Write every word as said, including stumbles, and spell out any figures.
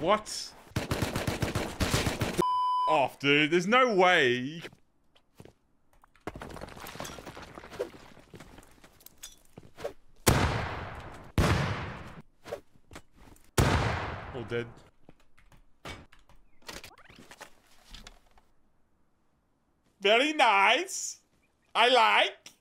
What? F off, dude. There's no way. All dead. Very nice. I like.